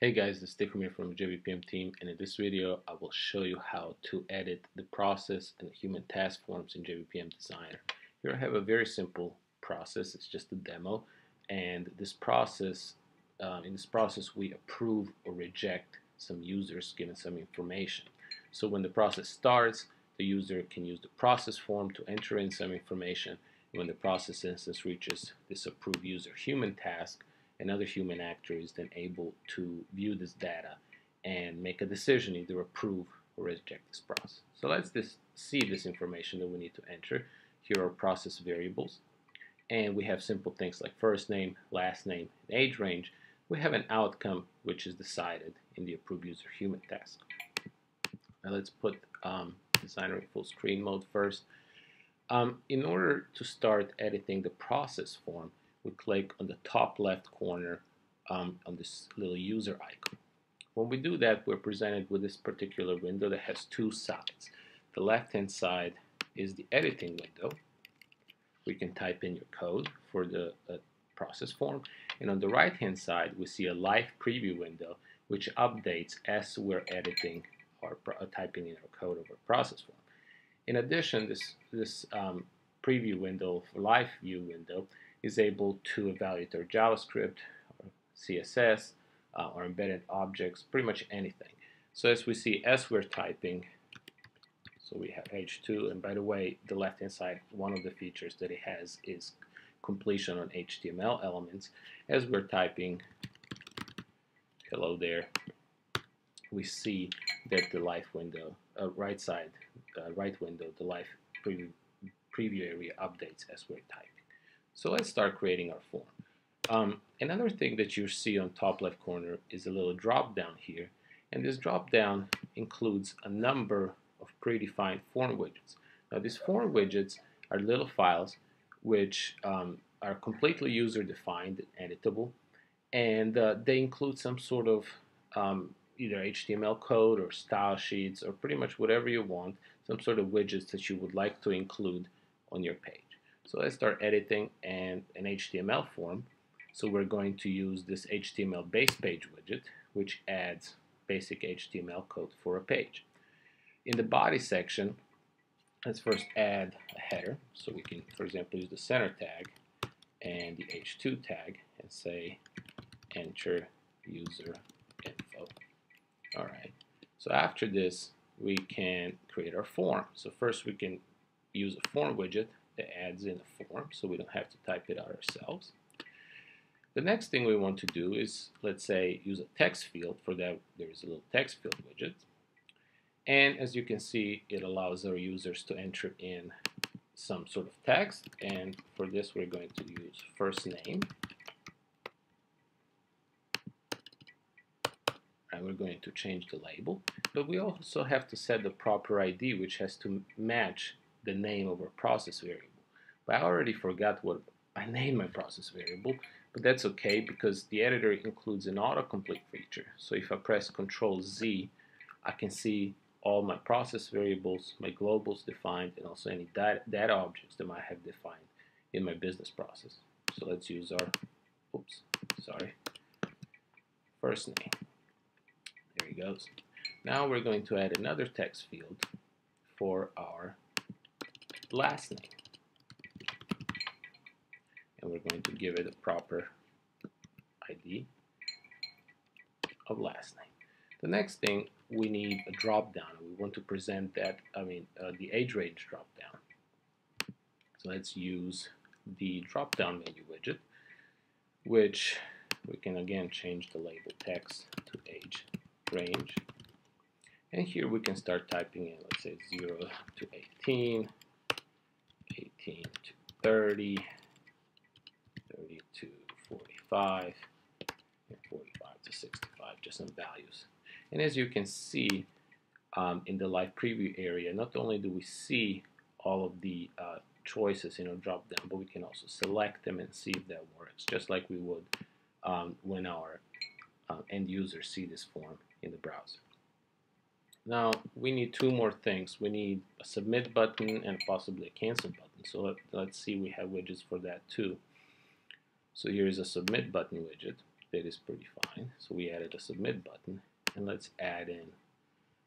Hey guys, this is Dick from the jBPM team, and in this video I will show you how to edit the process and human task forms in jBPM Designer. Here I have a very simple process, it's just a demo, and in this process we approve or reject some users given some information. So when the process starts, the user can use the process form to enter in some information. When the process instance reaches this approve user human task, another human actor is then able to view this data and make a decision, either approve or reject this process. So let's see this information that we need to enter. Here are process variables, and we have simple things like first name, last name, and age range. We have an outcome which is decided in the approve user human task. Now let's put Designer in full screen mode first. In order to start editing the process form, we click on the top left corner on this little user icon. When we do that, we're presented with this particular window that has two sides. The left hand side is the editing window. We can type in your code for the process form, and on the right hand side we see a live preview window which updates as we're editing or typing in our code over process form. In addition, this preview window, live view window, is able to evaluate our JavaScript, or CSS, or embedded objects, pretty much anything. So as we see, as we're typing, so we have H2, and by the way, the left-hand side, one of the features that it has is completion on HTML elements. As we're typing, hello there, we see that the live window, the live preview area updates as we're typing. So let's start creating our form. Another thing that you see on top left corner is a little drop down here, and this drop down includes a number of predefined form widgets. Now these form widgets are little files which are completely user defined and editable, and they include some sort of either HTML code or style sheets or pretty much whatever you want, some sort of widgets that you would like to include on your page. So let's start editing an HTML form. So we're going to use this HTML base page widget, which adds basic HTML code for a page. In the body section, let's first add a header. So we can, for example, use the center tag and the H2 tag and say enter user info. All right. So after this, we can create our form. So first we can use a form widget that adds in a form, so we don't have to type it out ourselves. The next thing we want to do is, let's say, use a text field. For that, there is a little text field widget, and as you can see, it allows our users to enter in some sort of text, and for this we're going to use first name, and we're going to change the label, but we also have to set the proper ID, which has to match the name of our process variable. But I already forgot what I named my process variable, but that's okay because the editor includes an autocomplete feature. So if I press Ctrl Z, I can see all my process variables, my globals defined, and also any data objects that I have defined in my business process. So let's use our, first name. There he goes. Now we're going to add another text field for our last name, and we're going to give it a proper ID of last name. The next thing, we need a drop down. We want to present that, the age range drop down. So let's use the drop down menu widget, which we can again change the label text to age range, and here we can start typing in, let's say 0 to 18. 18 to 30, 30 to 45, and 45 to 65, just some values. And as you can see in the live preview area, not only do we see all of the choices in our drop down, but we can also select them and see if that works, just like we would when our end users see this form in the browser. Now we need two more things. We need a submit button and possibly a cancel button. So let's see, we have widgets for that too. So here is a submit button widget, that is pretty fine. So we added a submit button, and let's add in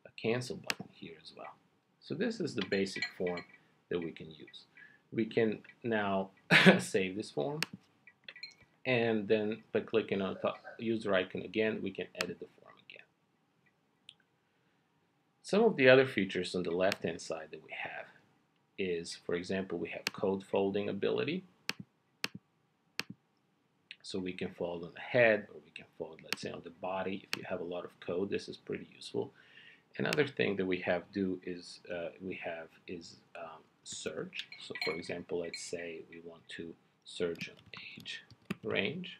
a cancel button here as well. So this is the basic form that we can use. We can now save this form, and then by clicking on the user icon again, we can edit the form again. Some of the other features on the left-hand side that we have is, for example, we have code folding ability. So we can fold on the head, or we can fold, let's say, on the body. If you have a lot of code, this is pretty useful. Another thing that we have is search. So for example, let's say we want to search an age range.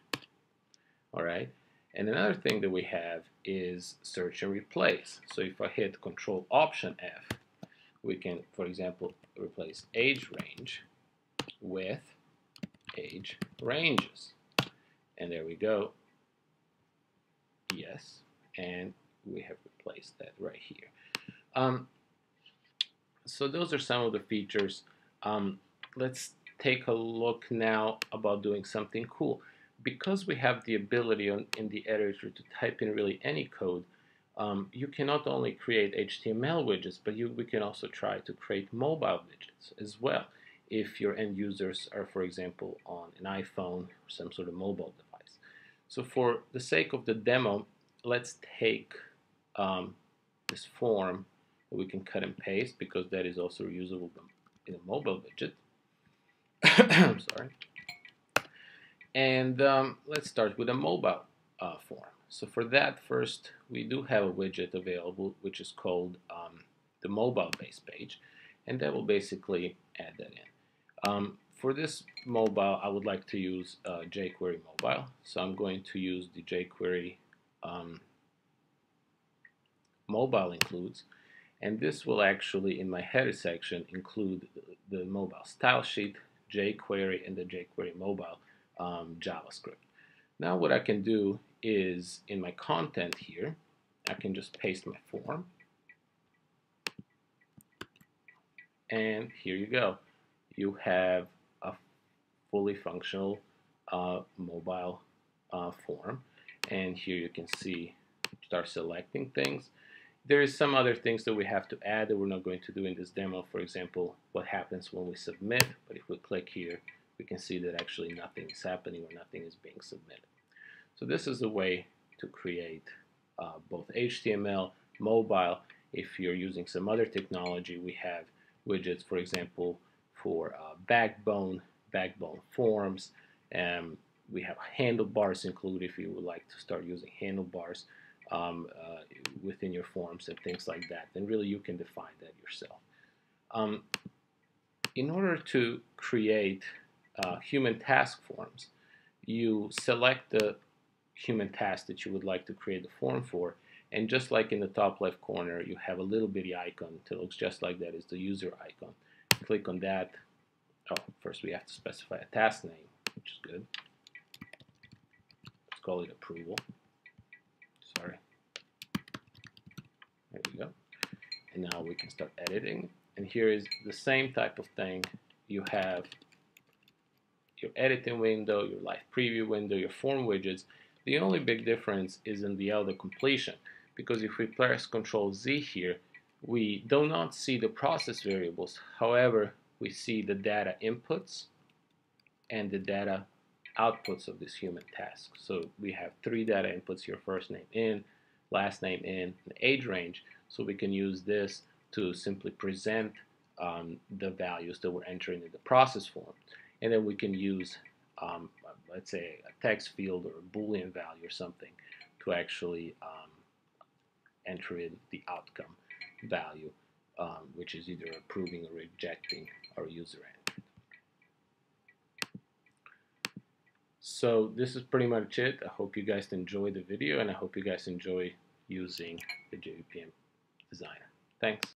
All right. And another thing that we have is search and replace. So if I hit Control Option F, we can, for example, replace age range with age ranges. And there we go. Yes. And we have replaced that right here. So those are some of the features. Let's take a look now about doing something cool. Because we have the ability in the editor to type in really any code, you can not only create HTML widgets, but we can also try to create mobile widgets as well. If your end users are, for example, on an iPhone or some sort of mobile device. So for the sake of the demo, let's take this form that we can cut and paste, because that is also reusable in a mobile widget. I'm sorry. And let's start with a mobile form. So for that, first, we do have a widget available, which is called the mobile base page, and that will basically add that in. For this mobile, I would like to use jQuery mobile, so I'm going to use the jQuery mobile includes, and this will actually, in my header section, include the mobile style sheet, jQuery, and the jQuery mobile JavaScript. Now what I can do is, in my content here, I can just paste my form, and here you go. You have a fully functional mobile form, and here you can see, start selecting things. There is some other things that we have to add that we're not going to do in this demo. For example, what happens when we submit, but if we click here, we can see that actually nothing is happening or nothing is being submitted. So this is a way to create both HTML, mobile. If you're using some other technology, we have widgets, for example, for backbone forms. We have handlebars included if you would like to start using handlebars within your forms and things like that. And really, you can define that yourself. In order to create human task forms, you select the human task that you would like to create the form for, and just like in the top left corner, you have a little bitty icon that looks just like that. It's the user icon. Click on that. Oh, first we have to specify a task name, which is good. Let's call it approval. Sorry. There we go. And now we can start editing. And here is the same type of thing. You have your editing window, your live preview window, your form widgets. The only big difference is in the auto completion, because if we press Control Z here, we do not see the process variables. However, we see the data inputs and the data outputs of this human task. So we have three data inputs here: first name in, last name in, and age range. So we can use this to simply present the values that we're entering in the process form. And then we can use, let's say, a text field or a Boolean value or something to actually enter in the outcome value, which is either approving or rejecting our user entered. So this is pretty much it. I hope you guys enjoy the video, and I hope you guys enjoy using the jBPM Designer. Thanks.